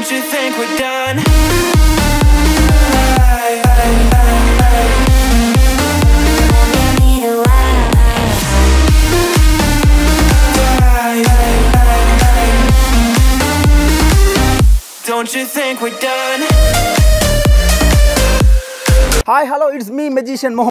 Don't you think we're done? Don't you think we're done? Hi, hello, it's me, magician Mohammed.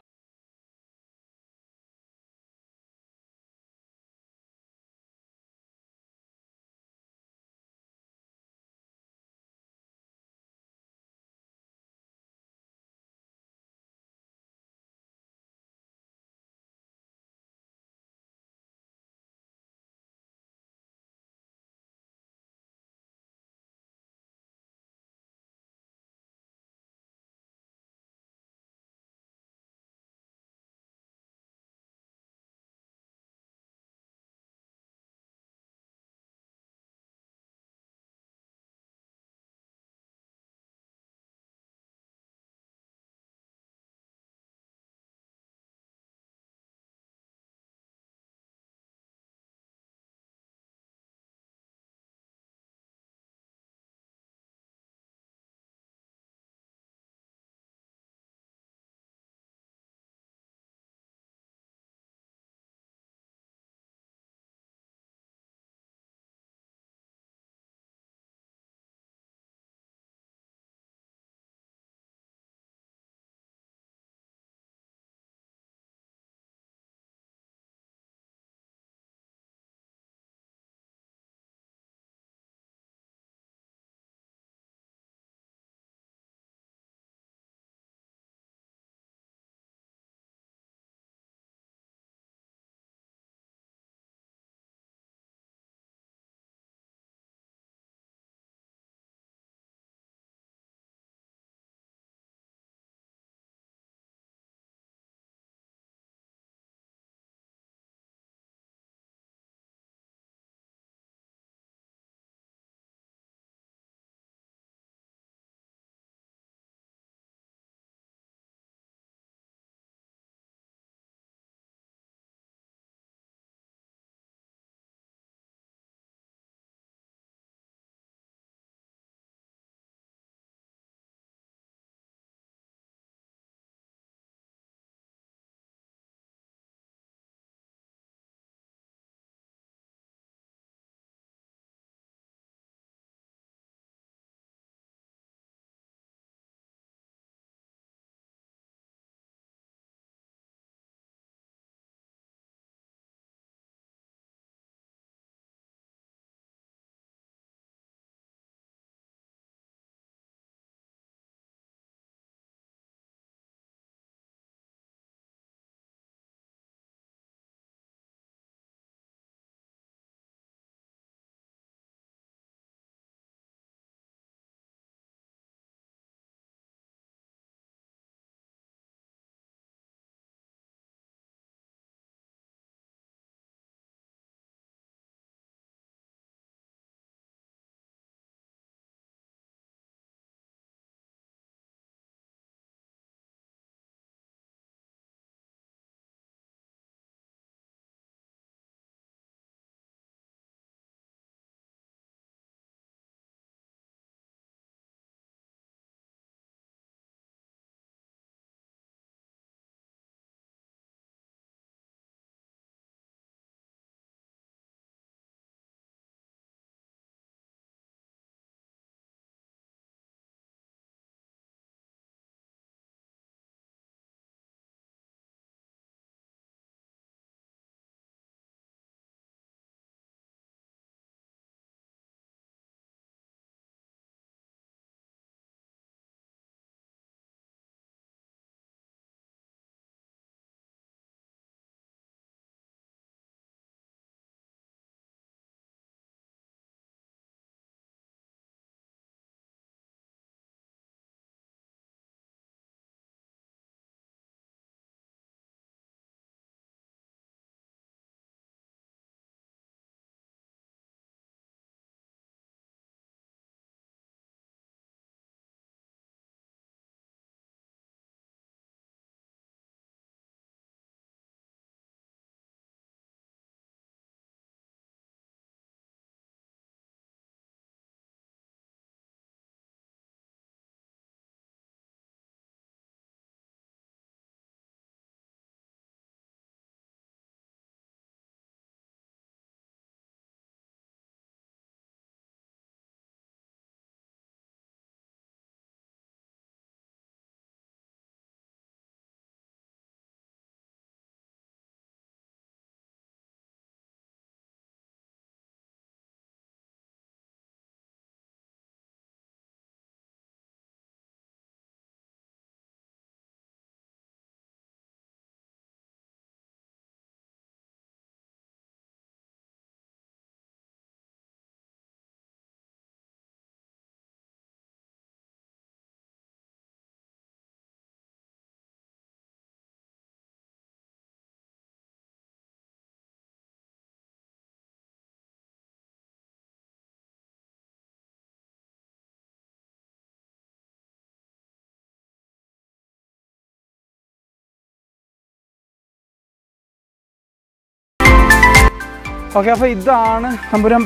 Okay, so this is the second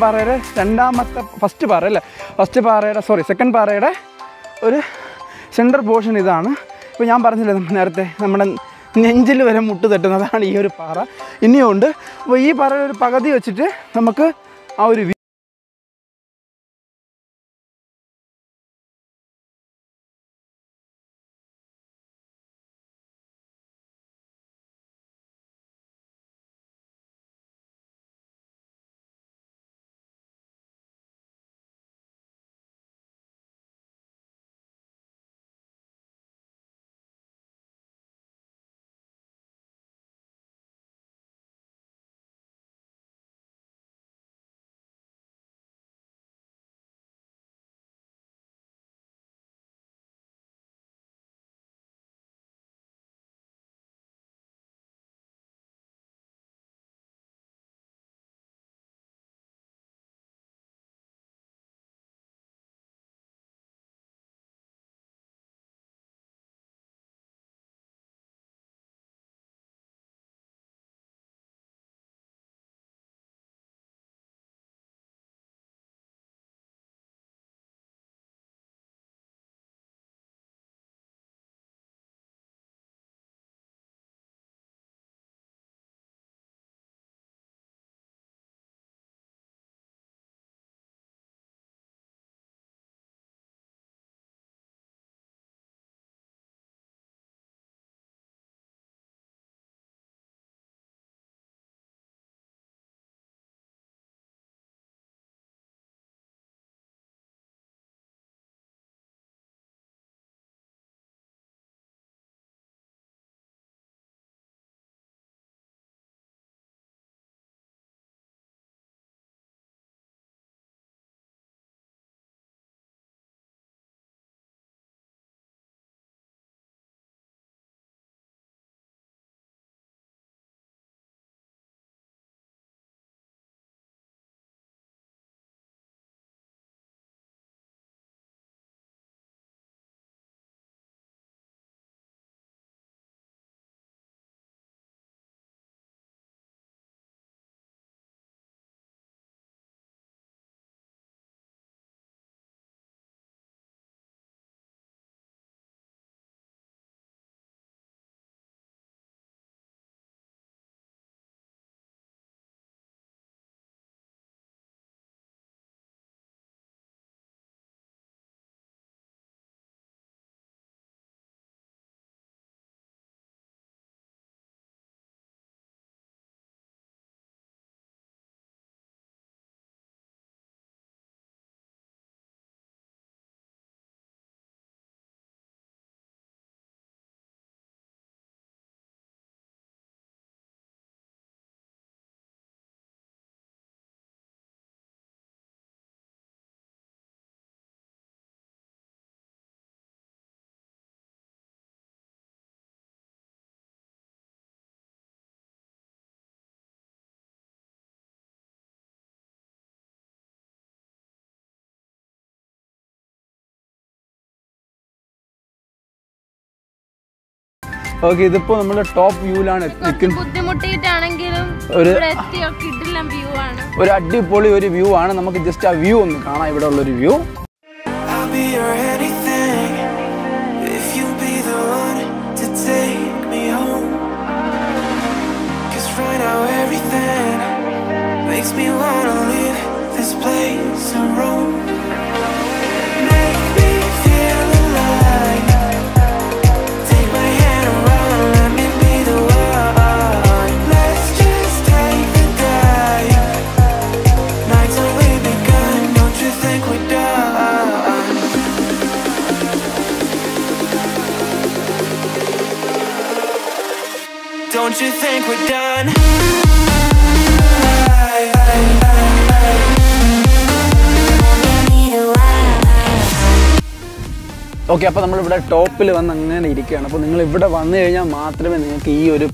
parade. The center portion is done. We are going to go to the parade. We are going to go to the parade. Okay, this is the top view. It's a view. I'll be your anything if you be the one to take me home. Cause right now everything makes me wanna leave this place and roam. Don't you think we're done? Okay, so we are at the top. So, you can only see this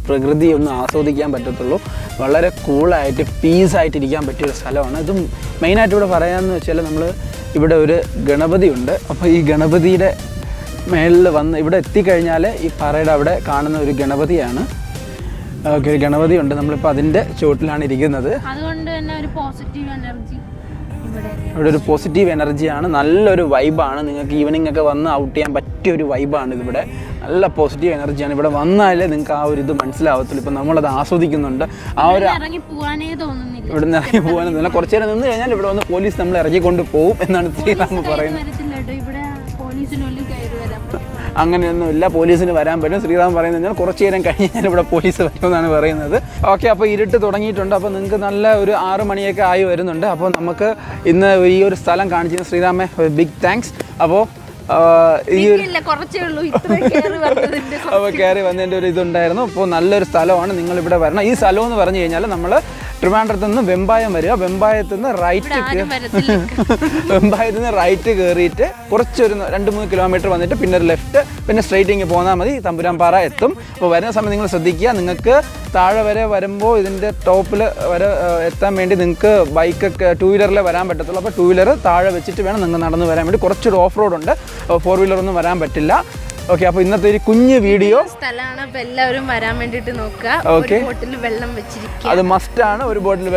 prakriti. It's very cool and peace. The main idea is that we have a Ganapati. So, this Ganapati is a Ganavadi under the Padinde, Chotlan, Iriganada. I don't positive energy. Positive energy and a lot of vibe, evening a governor out and but two vibe and a positive energy and about one island and cow with the Mansla, Tulipanamala, the Aso the Kinunda. Our Puan and the Corsair and the police number, I go to Pope and then see them for him. Angana police in Varampetus, Riram Varana, Corsair and Kanya, police of Varana. Okay, I eat it to Tongi Tundapan, Armaniaca, I were in Amaka in the video Salan Kanji, Sridam, big thanks. Above you Corsair, our caravan and Rizundarno, Ponal Salon and Ningle Varna is alone Varana Namala. Remember the Vembaya Maria, Vembaya than the right Vembaya than the right rate, Porture and 2 kilometer on the pinner left, penetrating upon Amadi, Tamburam Paratum, where something was Sadikia, Naka, Tara Varembo is in the top Ethamed bike, 2-wheeler Varam Batala, 2-wheeler, Tara Vegetarian and another Varam, Corture off road under a 4-wheeler on the Varam Batilla. Okay, so this is a good video. It's a bell environment. It's a bottle bell. That's a must-have. It's a bottle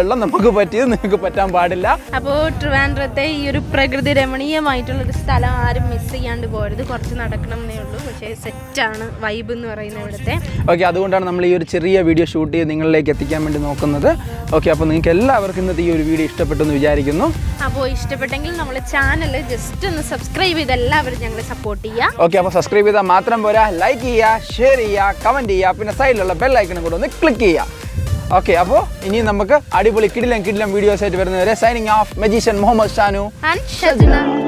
bell. It's a मात्रम बोला like किया, share किया, comment किया, अपने side लला bell icon को click किया. Okay, अपो इन्हीं नमक आड़ी बोले किडलम videos ऐड signing off, magician Mohammed Shanu and Shazuna.